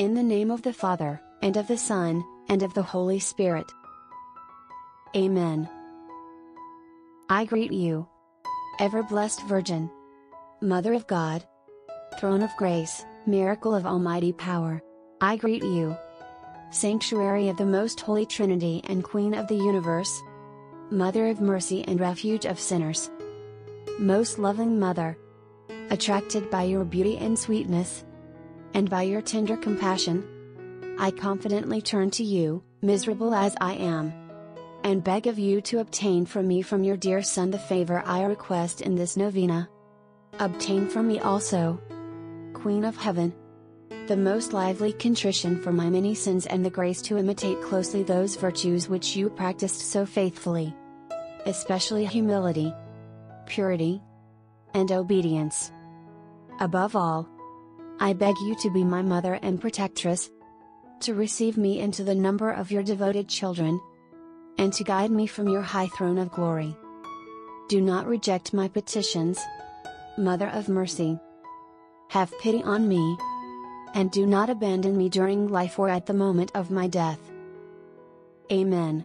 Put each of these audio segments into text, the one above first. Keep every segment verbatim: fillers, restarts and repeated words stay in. In the name of the Father, and of the Son, and of the Holy Spirit. Amen. I greet you, ever-blessed Virgin, Mother of God, Throne of Grace, Miracle of Almighty Power. I greet you, Sanctuary of the Most Holy Trinity and Queen of the Universe, Mother of Mercy and Refuge of Sinners. Most loving Mother, attracted by your beauty and sweetness, and by your tender compassion, I confidently turn to you, miserable as I am, and beg of you to obtain for me from your dear Son the favor I request in this novena. Obtain for me also, Queen of Heaven, the most lively contrition for my many sins and the grace to imitate closely those virtues which you practiced so faithfully, especially humility, purity, and obedience. Above all, I beg you to be my mother and protectress, to receive me into the number of your devoted children, and to guide me from your high throne of glory. Do not reject my petitions, Mother of Mercy. Have pity on me, and do not abandon me during life or at the moment of my death. Amen.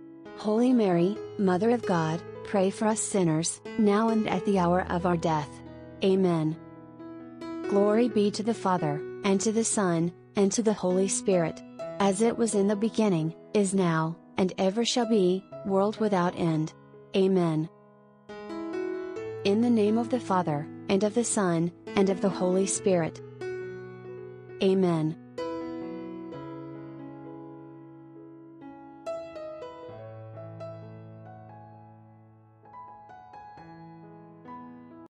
Holy Mary, Mother of God, pray for us sinners, now and at the hour of our death. Amen. Glory be to the Father, and to the Son, and to the Holy Spirit, as it was in the beginning, is now, and ever shall be, world without end. Amen. In the name of the Father, and of the Son, and of the Holy Spirit. Amen.